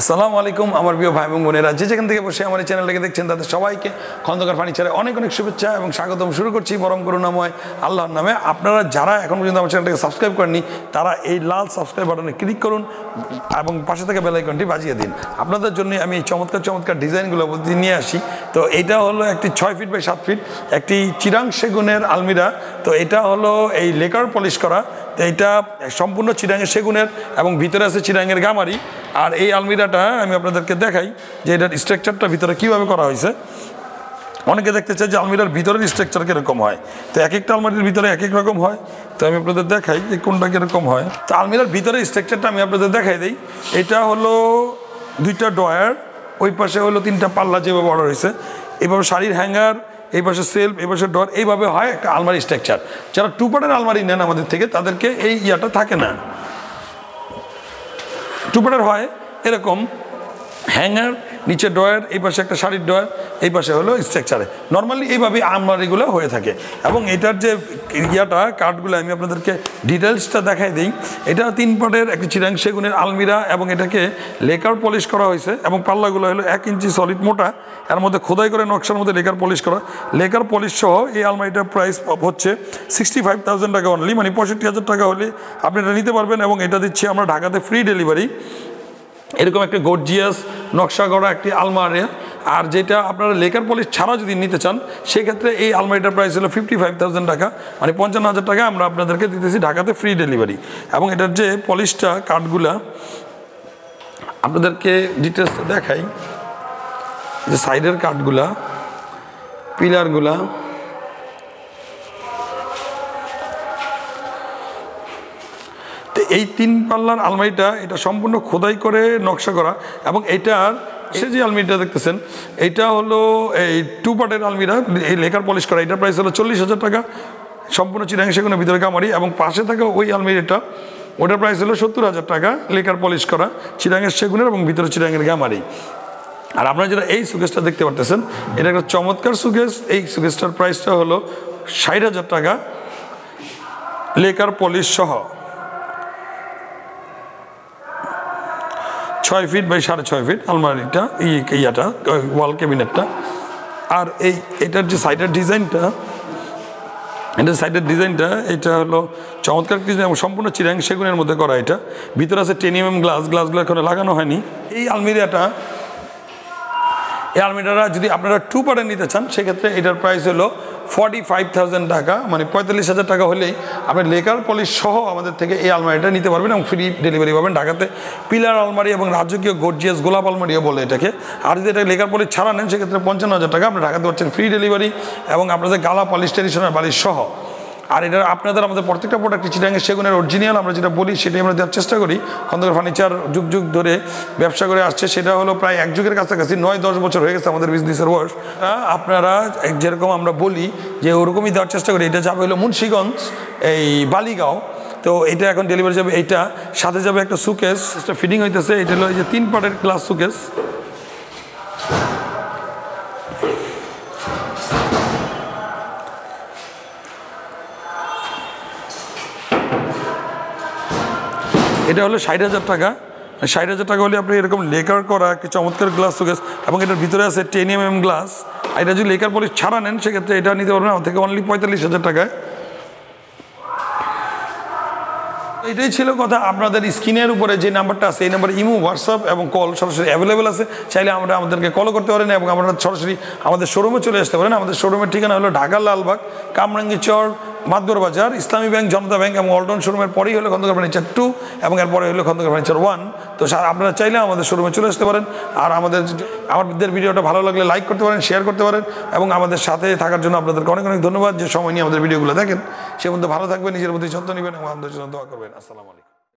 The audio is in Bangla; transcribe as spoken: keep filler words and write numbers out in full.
আসসালামু আলাইকুম আমার প্রিয় ভাই এবং বোনেরা, যে যেখান থেকে বসে আমার এই চ্যানেলটাকে দেখছেন তাদের সবাইকে খন্দকার ফার্নিচারে অনেক অনেক শুভেচ্ছা এবং স্বাগতম। শুরু করছি পরম করুণাময় আল্লাহর নামে। আপনারা যারা এখন পর্যন্ত আমার চ্যানেলটাকে সাবস্ক্রাইব করেননি তারা এই লাল সাবস্ক্রাইব বাটনে ক্লিক করুন এবং পাশে থেকে বেল আইকনটি বাজিয়ে দিন। আপনাদের জন্য আমি এই চমৎকার চমৎকার ডিজাইনগুলো নিয়ে আসি। তো এটা হলো একটি ছয় ফিট বাই সাত ফিট একটি চিটাগং সেগুনের আলমিরা। তো এটা হলো এই লেকার পলিশ করা, তো এটা সম্পূর্ণ চিটাগংয়ের সেগুনের এবং ভিতরে আছে চিটাগংয়ের গামারি। আর এই আলমিরাটা আমি আপনাদেরকে দেখাই যে এটার স্ট্রাকচারটা ভিতরে কীভাবে করা হয়েছে। অনেকে দেখতে চাই যে আলমিরার ভিতরের স্ট্রাকচার কীরকম হয়, তো এক একটা আলমারির ভিতরে এক এক রকম হয়। তো আমি আপনাদের দেখাই যে কোনটা কীরকম হয়। তো আলমিরার ভিতরের স্ট্রাকচারটা আমি আপনাদের দেখাই দিই। এটা হলো দুইটা ড্রয়ার, ওই পাশে হলো তিনটা পাল্লা যেভাবে অর্ডার হয়েছে, এভাবে শাড়ির হ্যাঙ্গার, এই পাশে সেলফ, এই পাশে ডোর, এইভাবে হয় একটা আলমারি স্ট্রাকচার। যারা টু পার্টের আলমারি নেন আমাদের থেকে তাদেরকে এই ইয়াটা থাকে না, টু পার্টের হয় এরকম হ্যাঙ্গার, নিচে ডয়ার, এই পাশে একটা শাড়ির ডয়ার, এই পাশে হলো স্ট্রাকচারে। নর্মালি এইভাবেই আলমারিগুলো হয়ে থাকে। এবং এটার যে ইয়াটা কাঠগুলো আমি আপনাদেরকে ডিটেলসটা দেখাই দিই। এটা তিন পাটের একটি চিটাগং সেগুনের আলমিরা এবং এটাকে লেকার পলিশ করা হয়েছে এবং পাল্লাগুলো হলো এক ইঞ্চি সলিড মোটা, এর মধ্যে খোদাই করে নকশার মধ্যে লেকার পলিশ করা। লেকার পলিশ সহ এই আলমারিটার প্রাইস হচ্ছে সিক্সটি ফাইভ থাউজেন্ড টাকা অনলি, মানে পঁয়ষট্টি হাজার টাকা হলে আপনি এটা নিতে পারবেন। এবং এটা দিচ্ছি আমরা ঢাকাতে ফ্রি ডেলিভারি। এরকম একটা গর্জিয়াস নকশা করা একটি আলমারি। আর যেটা আপনারা লেকার পলিশ ছাড়াও যদি নিতে চান সেক্ষেত্রে এই আলমারিটার প্রাইস হলো ফিফটি ফাইভ থাউজেন্ড টাকা, মানে পঞ্চান্ন হাজার টাকা আমরা আপনাদেরকে দিতেছি ঢাকাতে ফ্রি ডেলিভারি। এবং এটার যে পলিশটা কাঠগুলা আপনাদেরকে ডিটেলসটা দেখাই, যে সাইডের কাঠগুলা, পিলারগুলা, এই তিন পাল্লার আলমারিটা এটা সম্পূর্ণ খোদাই করে নকশা করা। এবং এটার সে যে আলমিরা দেখতেছেন এটা হলো এই টু পার্টের আলমিরা, এই লেকার পলিশ করা। এটার প্রাইস হলো চল্লিশ হাজার টাকা, সম্পূর্ণ চিটাগং সেগুনের ভিতরে গামারি। এবং পাশে থাকা ওই আলমিরাটা ওটার প্রাইস হলো সত্তর হাজার টাকা, লেকার পলিশ করা, চিটাগং সেগুনের এবং ভিতরে চিটাগং গামারি। আর আপনারা যেটা এই সুকেসটা দেখতে পারতেছেন এটা একটা চমৎকার সুকেস। এই সুকেসটার প্রাইসটা হলো ষাট হাজার টাকা লেকার পলিশ সহ, ছয় ফিট বাই সাড়ে ছয় ফিট আলমারিটা, ইয়াটা ওয়াল ক্যাবিনেটটা। আর এই এটার যে সাইডের ডিজাইনটা, এটার সাইডের ডিজাইনটা এটা হলো চমৎকার ডিজাইন এবং সম্পূর্ণ চিটাগং সেগুনের মধ্যে করা। এটা ভিতরে আছে টেন এম এম গ্লাস, গ্লাসগুলো এখানে লাগানো হয়নি। এই আলমিরাটা, এই আলমিরাটা যদি আপনারা টু পার্টে নিতে চান সেক্ষেত্রে এটার প্রাইস হলো ফর্টি ফাইভ থাউজেন্ড টাকা, মানে পঁয়তাল্লিশ হাজার টাকা হলেই আপনি লেকার পলিশ সহ আমাদের থেকে এই আলমারিটা নিতে পারবেন এবং ফ্রি ডেলিভারি পাবেন ঢাকাতে। পিলার আলমারি এবং রাজকীয় গর্জিয়াস গোলাপ আলমারিও বলে এটাকে। আর যদি এটা লেকার পলিশ ছাড়া নেন সেক্ষেত্রে পঞ্চান্ন হাজার টাকা আপনি ঢাকাতে পাচ্ছেন ফ্রি ডেলিভারি এবং আপনাদের গালা পলিশ, ট্রেডিশনাল বালিশ সহ। আর এটা আপনাদের আমাদের প্রত্যেকটা প্রোডাক্ট চিটাগং সেগুনের অরিজিনাল, আমরা যেটা বলি সেটাই আমরা দেওয়ার চেষ্টা করি। খন্দকার ফার্নিচার যুগ যুগ ধরে ব্যবসা করে আসছে, সেটা হলো প্রায় এক যুগের কাছাকাছি, নয় দশ বছর হয়ে গেছে আমাদের বিজনেসের বয়স। আপনারা যেরকম আমরা বলি যে ওরকমই দেওয়ার চেষ্টা করি। এটা যাবে হলো মুন্সিগঞ্জ এই বালিগাঁও। তো এটা এখন ডেলিভারি যাবে, এইটা সাথে যাবে একটা সুকেস, এটা ফিটিং হইতেছে। এটা হলো এই যে তিন পার্টের গ্লাস সুকেস, এটা হলো ষাট হাজার টাকা। ষাট হাজার টাকা হলে আপনি এরকম লেকার করা একটা চমৎকার গ্লাস সুকেস এবং এটার ভিতরে আছে টেন এম এম গ্লাস। এটা যদি লেকার পলিশ ছাড়া নেন সেক্ষেত্রে এটা নিতে পারবেন আমার থেকে অনলি পঁয়তাল্লিশ হাজার টাকায়। এটাই ছিল কথা। আপনাদের স্ক্রিনের উপরে যে নাম্বারটা আছে এই নাম্বার ইমো, হোয়াটসঅ্যাপ এবং কল সরাসরি অ্যাভেলেবেল আছে। চাইলে আমরা আমাদেরকে কল করতে পারেন এবং আমরা সরাসরি আমাদের শোরুমে চলে আসতে পারেন। আমাদের শোরুমের ঠিকানা হলো ঢাকা লালবাগ, কামরাঙ্গি চর, মাদগর বাজার, ইসলামী ব্যাংক, জনতা ব্যাংক এবং ওয়ালটন শোরুমের পরেই হলো খন্দকার ফার্নিচার টু এবং এরপরে হলো খন্দকার ফার্নিচার ওয়ান। তো আপনারা চাইলে আমাদের শোরুমে চলে আসতে পারেন। আর আমাদের আমাদের ভিডিওটা ভালো লাগলে লাইক করতে পারেন, শেয়ার করতে পারেন এবং আমাদের সাথে থাকার জন্য আপনাদেরকে অনেক অনেক ধন্যবাদ। যে সময় নিয়ে আমাদের ভিডিওগুলো দেখেন সে মধ্যে ভালো থাকবেন, নিজের প্রতি যত্ন নেবেন এবং আমাদের জন্য দোয়া করবেন। আসসালামু আলাইকুম।